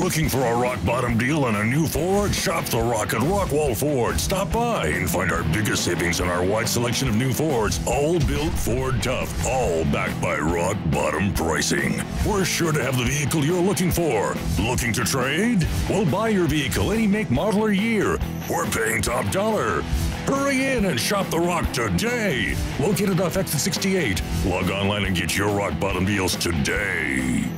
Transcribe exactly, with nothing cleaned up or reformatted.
Looking for a rock bottom deal on a new Ford? Shop the rock at Rockwall Ford. Stop by and find our biggest savings on our wide selection of new Fords, all built Ford tough, all backed by rock bottom pricing. We're sure to have the vehicle you're looking for. Looking to trade? We'll buy your vehicle any make, model, or year. We're paying top dollar. Hurry in and shop the rock today. Located off exit sixty-eight. Log online and get your rock bottom deals today.